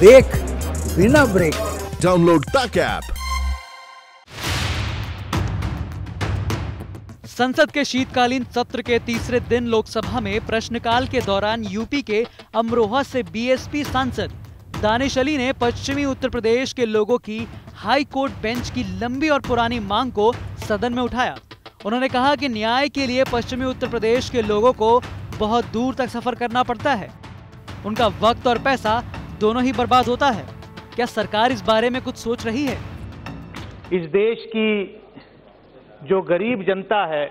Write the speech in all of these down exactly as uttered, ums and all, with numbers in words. देख बिना break. Download टक ऐप। संसद के शीतकालीन सत्र के तीसरे दिन लोकसभा में प्रश्नकाल के दौरान यूपी के अमरोहा से बीएसपी सांसद दानिश अली ने पश्चिमी उत्तर प्रदेश के लोगों की हाई कोर्ट बेंच की लंबी और पुरानी मांग को सदन में उठाया। उन्होंने कहा कि न्याय के लिए पश्चिमी उत्तर प्रदेश के लोगों को बहुत दूर तक सफर करना पड़ता है, उनका वक्त और पैसा दोनों ही बर्बाद होता है। क्या सरकार इस बारे में कुछ सोच रही है? इस देश की जो गरीब जनता है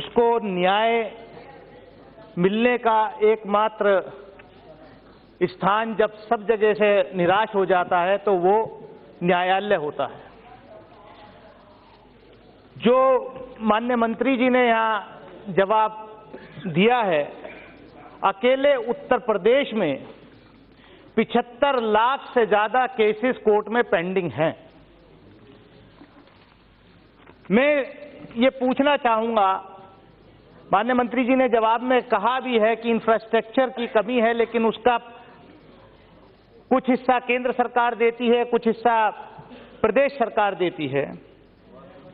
उसको न्याय मिलने का एकमात्र स्थान जब सब जगह से निराश हो जाता है तो वो न्यायालय होता है। जो माननीय मंत्री जी ने यहाँ जवाब दिया है, अकेले उत्तर प्रदेश में पचहत्तर लाख से ज़्यादा केसेस कोर्ट में पेंडिंग हैं। मैं ये पूछना चाहूँगा, माननीय मंत्री जी ने जवाब में कहा भी है कि इंफ्रास्ट्रक्चर की कमी है, लेकिन उसका कुछ हिस्सा केंद्र सरकार देती है, कुछ हिस्सा प्रदेश सरकार देती है,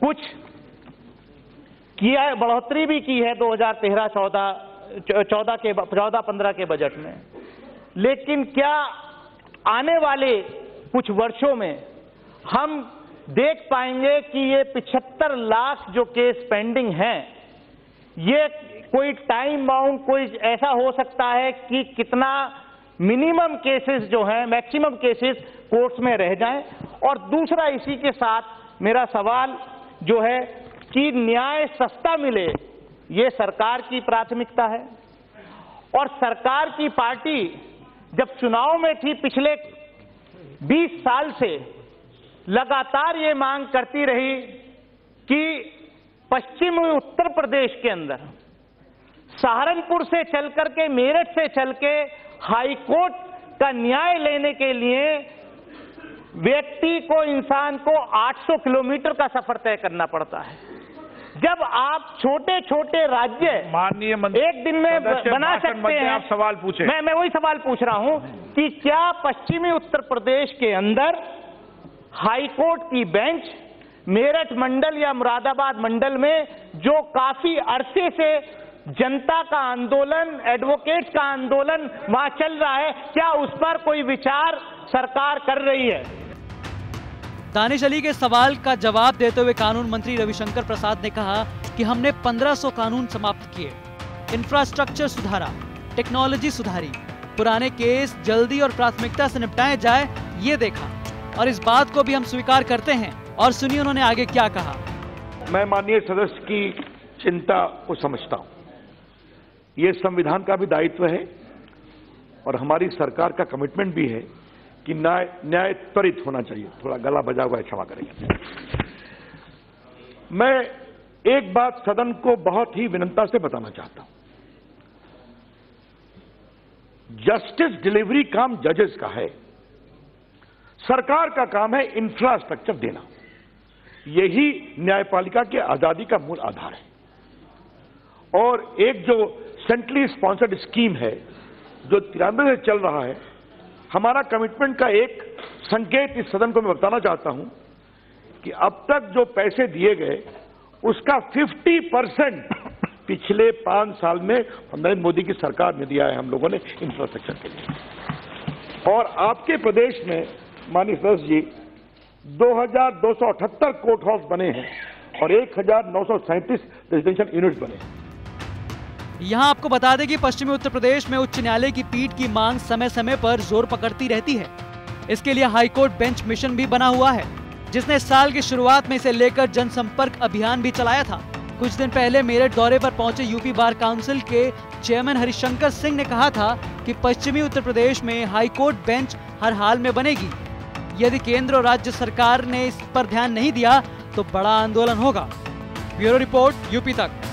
कुछ किया है, बढ़ोतरी भी की है दो हज़ार तेरह चौदह के चौदह पंद्रह के बजट में। लेकिन क्या आने वाले कुछ वर्षों में हम देख पाएंगे कि ये पचहत्तर लाख जो केस पेंडिंग हैं, ये कोई टाइम बाउंड कोई ऐसा हो सकता है कि कितना मिनिमम केसेस जो हैं, मैक्सिमम केसेस कोर्ट्स में रह जाएं? और दूसरा इसी के साथ मेरा सवाल जो है कि न्याय सस्ता मिले, ये सरकार की प्राथमिकता है। और सरकार की पार्टी जब चुनाव में थी पिछले बीस साल से लगातार ये मांग करती रही कि पश्चिमी उत्तर प्रदेश के अंदर सहारनपुर से चलकर के, मेरठ से चल के हाई कोर्ट का न्याय लेने के लिए व्यक्ति को, इंसान को आठ सौ किलोमीटर का सफर तय करना पड़ता है। जब आप छोटे छोटे राज्य माननीय एक दिन में बना सकते हैं। आप सवाल पूछें। मैं मैं वही सवाल पूछ रहा हूं कि क्या पश्चिमी उत्तर प्रदेश के अंदर हाई कोर्ट की बेंच मेरठ मंडल या मुरादाबाद मंडल में, जो काफी अरसे से जनता का आंदोलन, एडवोकेट्स का आंदोलन वहां चल रहा है, क्या उस पर कोई विचार सरकार कर रही है? दानिश अली के सवाल का जवाब देते हुए कानून मंत्री रविशंकर प्रसाद ने कहा कि हमने पंद्रह सौ कानून समाप्त किए, इंफ्रास्ट्रक्चर सुधारा, टेक्नोलॉजी सुधारी, पुराने केस जल्दी और प्राथमिकता से निपटाए जाए ये देखा, और इस बात को भी हम स्वीकार करते हैं। और सुनिए उन्होंने आगे क्या कहा। मैं माननीय सदस्य की चिंता को समझता हूं, ये संविधान का भी दायित्व है और हमारी सरकार का कमिटमेंट भी है कि न्याय न्याय त्वरित होना चाहिए। थोड़ा गला बजा हुआ है, क्षमा करेंगे। मैं एक बात सदन को बहुत ही विनम्रता से बताना चाहता हूं, जस्टिस डिलीवरी काम जजेस का है, सरकार का काम है इंफ्रास्ट्रक्चर देना। यही न्यायपालिका की आजादी का मूल आधार है। और एक जो सेंट्रली स्पॉन्सर्ड स्कीम है जो तिरानवे से चल रहा है, हमारा कमिटमेंट का एक संकेत इस सदन को मैं बताना चाहता हूं कि अब तक जो पैसे दिए गए उसका पचास परसेंट पिछले पांच साल में नरेंद्र मोदी की सरकार ने दिया है हम लोगों ने इंफ्रास्ट्रक्चर के लिए। और आपके प्रदेश में माननीय सदस्य जी दो हज़ार दो सौ अठहत्तर कोर्ट हाउस बने हैं और एक हज़ार नौ सौ सैंतीस रेजिडेंशियल यूनिट बने हैं। यहाँ आपको बता दें कि पश्चिमी उत्तर प्रदेश में उच्च न्यायालय की पीठ की मांग समय समय पर जोर पकड़ती रहती है। इसके लिए हाईकोर्ट बेंच मिशन भी बना हुआ है, जिसने साल की शुरुआत में इसे लेकर जनसंपर्क अभियान भी चलाया था। कुछ दिन पहले मेरठ दौरे पर पहुंचे यूपी बार काउंसिल के चेयरमैन हरिशंकर सिंह ने कहा था कि पश्चिमी उत्तर प्रदेश में हाईकोर्ट बेंच हर हाल में बनेगी, यदि केंद्र और राज्य सरकार ने इस पर ध्यान नहीं दिया तो बड़ा आंदोलन होगा। ब्यूरो रिपोर्ट, यूपी तक।